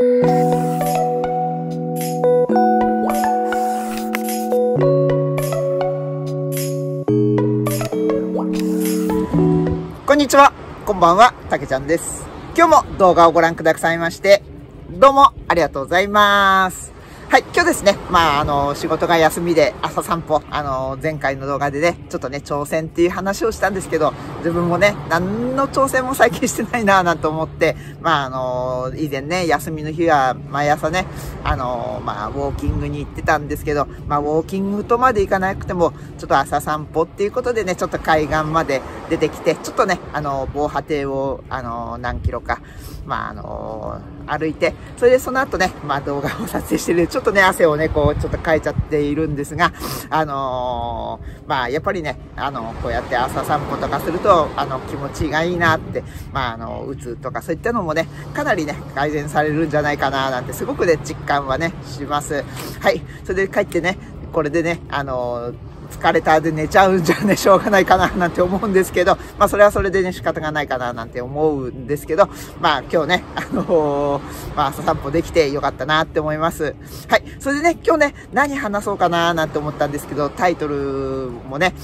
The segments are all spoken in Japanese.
こんにちは、こんばんは、たけちゃんです。今日も動画をご覧くださいまして、どうもありがとうございます。はい、今日ですね、仕事が休みで朝散歩、前回の動画でね、ちょっとね、挑戦っていう話をしたんですけど、自分もね、何の挑戦も最近してないなぁなんて思って、以前ね、休みの日は毎朝ね、ウォーキングに行ってたんですけど、ウォーキングとまで行かなくても、ちょっと朝散歩っていうことでね、ちょっと海岸まで出てきて、ちょっとね、防波堤を、何キロか、歩いて、それでその後ね、動画を撮影してる、ちょっとね、汗をね、こう、ちょっとかいちゃっているんですが、やっぱりね、こうやって朝散歩とかすると、気持ちがいいなって、うつとかそういったのもね、かなりね、改善されるんじゃないかな、なんて、すごくね、実感はね、します。はい。それで帰ってね、これでね、疲れたで寝ちゃうんじゃね、しょうがないかな、なんて思うんですけど、それはそれでね、仕方がないかな、なんて思うんですけど、今日ね、朝散歩できてよかったな、って思います。はい。それでね、今日ね、何話そうかな、なんて思ったんですけど、タイトルもね、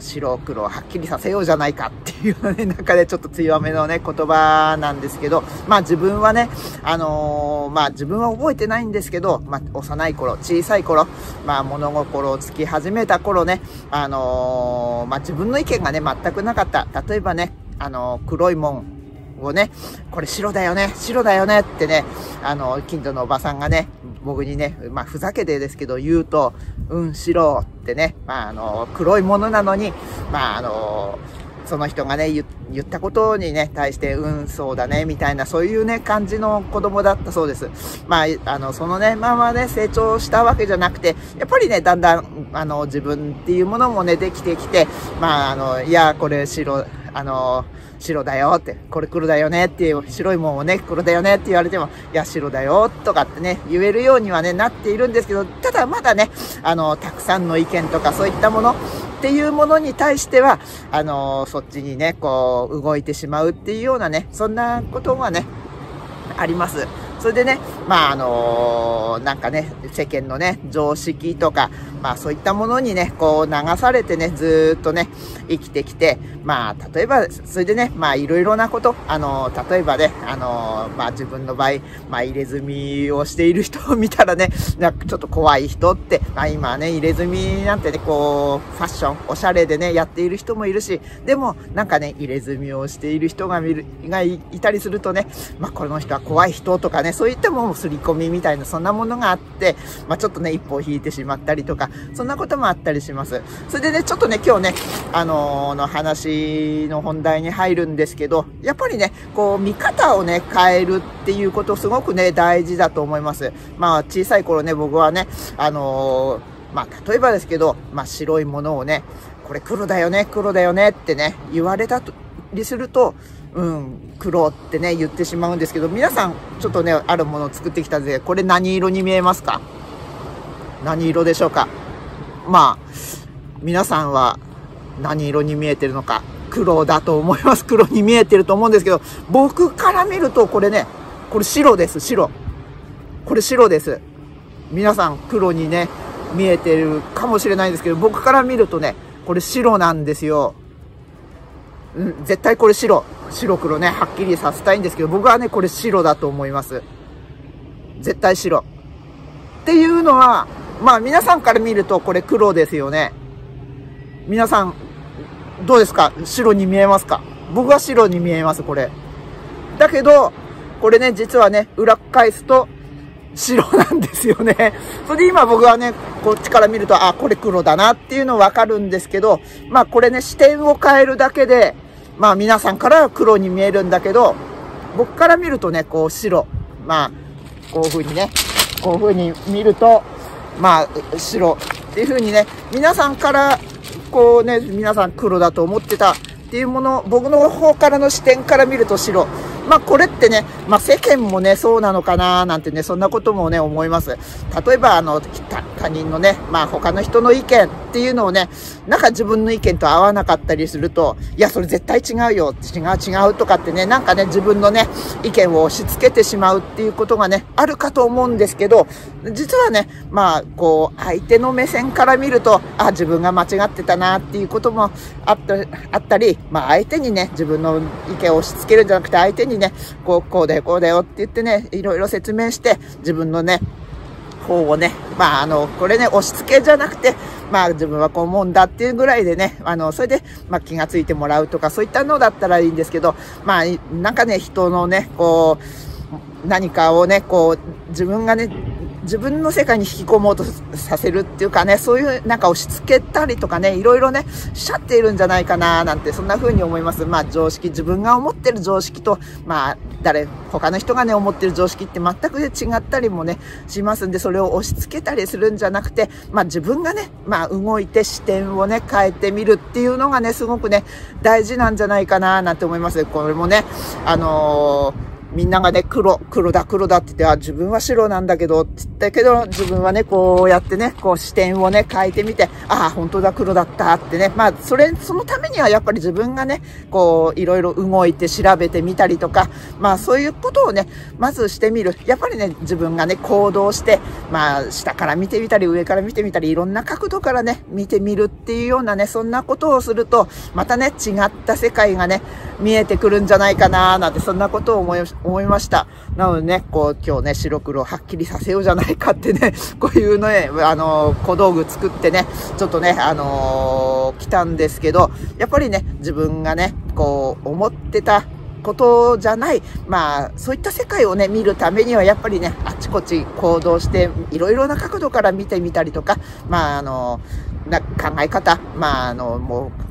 白黒をはっきりさせようじゃないかっていうね、中でちょっと強めのね、言葉なんですけど、自分はね、自分は覚えてないんですけど、幼い頃、小さい頃、物心をつき始めた頃、自分の意見がね、全くなかった。例えばね、黒いもんをね、これ白だよね、白だよねってね、近所のおばさんがね、僕にね、ふざけてですけど言うと、うん、白ってね、黒いものなのに、その人がね、言ったことにね、対して、うん、そうだね、みたいな、そういうね、感じの子供だったそうです。そのね、成長したわけじゃなくて、やっぱりね、だんだん、自分っていうものもね、できてきて、いや、これ白、白だよって、これ黒だよねっていう、白いもんをね、黒だよねって言われても、いや、白だよとかってね、言えるようにはね、なっているんですけど、ただまだね、たくさんの意見とかそういったものっていうものに対しては、そっちにね、こう、動いてしまうっていうようなね、そんなことがね、あります。それでね、なんかね、世間のね、常識とか、そういったものにね、こう流されてね、ずーっとね、生きてきて、例えば、それでね、いろいろなこと、例えばね、自分の場合、入れ墨をしている人を見たらね、なんかちょっと怖い人って、今ね、入れ墨なんてね、こう、ファッション、おしゃれでね、やっている人もいるし、でも、なんかね、入れ墨をしている人がいたりするとね、この人は怖い人とかね、そういったもの、刷り込みみたいな、そんなものがあって、ちょっとね、一歩引いてしまったりとか、そんなこともあったりします。それでね、ちょっとね、今日ね、の話の本題に入るんですけど、やっぱりね、こう、見方をね、変えるっていうこと、すごくね、大事だと思います。小さい頃ね、僕はね、例えばですけど、白いものをね、これ黒だよね、黒だよねってね、言われたりすると、うん、黒ってね、言ってしまうんですけど、皆さん、ちょっとね、あるものを作ってきたんで、これ何色に見えますか？何色でしょうか？皆さんは何色に見えてるのか、黒だと思います。黒に見えてると思うんですけど、僕から見ると、これね、これ白です、白。これ白です。皆さん、黒にね、見えてるかもしれないんですけど、僕から見るとね、これ白なんですよ。絶対これ白。白黒ね、はっきりさせたいんですけど、僕はね、これ白だと思います。絶対白。っていうのは、皆さんから見るとこれ黒ですよね。皆さん、どうですか？白に見えますか？僕は白に見えます、これ。だけど、これね、実はね、裏返すと白なんですよね。それで今僕はね、こっちから見ると、あ、これ黒だなっていうのわかるんですけど、これね、視点を変えるだけで、皆さんからは黒に見えるんだけど、僕から見るとね、こう白。こういう風にね、こういう風に見ると、白っていう風にね、皆さんから、こうね、皆さん黒だと思ってたっていうもの、僕の方からの視点から見ると白。これってね、世間もね、そうなのかななんてね、そんなこともね、思います。例えば、他人のね、まあ他の人の意見っていうのをね、なんか自分の意見と合わなかったりすると、いや、それ絶対違うよ、違うとかってね、なんかね、自分のね、意見を押し付けてしまうっていうことがね、あるかと思うんですけど、実はね、まあこう、相手の目線から見ると、あ、自分が間違ってたなっていうこともあったり、まあ相手にね、自分の意見を押し付けるんじゃなくて、相手にね、こうだよって言ってね、いろいろ説明して、自分のね、方をね、まあこれね、押し付けじゃなくて、まあ自分はこう思うんだっていうぐらいでね、それで、まあ気がついてもらうとか、そういったのだったらいいんですけど、まあなんかね、人のね、こう、何かをね、こう、自分がね、自分の世界に引き込もうとさせるっていうかね、そういうなんか押し付けたりとかね、いろいろね、しちゃっているんじゃないかな、なんて、そんな風に思います。まあ常識、自分が思ってる常識と、まあ他の人がね、思ってる常識って全くで違ったりもね、しますんで、それを押し付けたりするんじゃなくて、まあ自分がね、まあ動いて視点をね、変えてみるっていうのがね、すごくね、大事なんじゃないかな、なんて思います。これもね、みんながね、黒だって言って、あ、自分は白なんだけど、って言ったけど、自分はね、こうやってね、こう視点をね、変えてみて、ああ、本当だ、黒だったってね。まあ、そのためにはやっぱり自分がね、こう、いろいろ動いて調べてみたりとか、まあ、そういうことをね、まずしてみる。やっぱりね、自分がね、行動して、まあ、下から見てみたり、上から見てみたり、いろんな角度からね、見てみるっていうようなね、そんなことをすると、またね、違った世界がね、見えてくるんじゃないかな、なんて、そんなことを思いました。なのでね、こう、今日ね、白黒をはっきりさせようじゃないかってね、こういうね、小道具作ってね、ちょっとね、来たんですけど、やっぱりね、自分がね、こう、思ってたことじゃない、まあ、そういった世界をね、見るためには、やっぱりね、あちこち行動して、いろいろな角度から見てみたりとか、まあ、考え方、まあ、もう、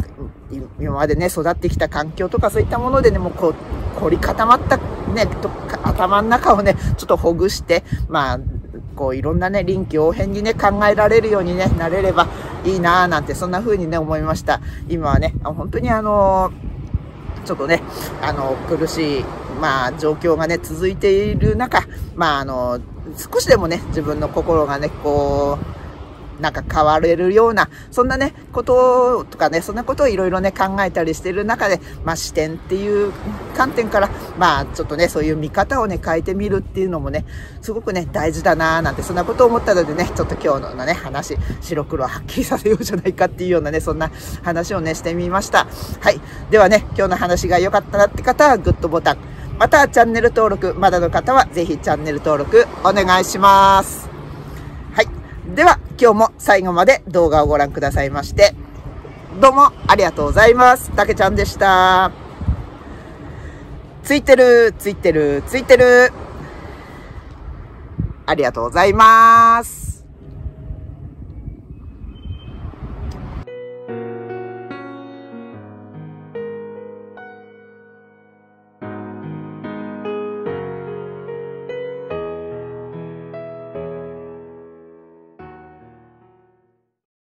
今までね、育ってきた環境とか、そういったものでね、もう、こう、凝り固まったね、頭の中をね、ちょっとほぐして、まあ、こういろんなね、臨機応変にね、考えられるようにね、なれればいいなぁ、なんて、そんな風にね、思いました。今はね、本当にちょっとね、苦しい、まあ、状況がね、続いている中、まあ、少しでもね、自分の心がね、こう、なんか変われるような、そんなね、こととかね、そんなことをいろいろね、考えたりしている中で、まあ視点っていう観点から、まあちょっとね、そういう見方をね、変えてみるっていうのもね、すごくね、大事だなぁ、なんて、そんなことを思ったのでね、ちょっと今日のね、話、白黒はっきりさせようじゃないかっていうようなね、そんな話をね、してみました。はい。ではね、今日の話が良かったなって方は、グッドボタン。また、チャンネル登録、まだの方は、ぜひチャンネル登録、お願いします。はい。では、今日も最後まで動画をご覧くださいまして、どうもありがとうございます。たけちゃんでした。ついてる。ありがとうございます。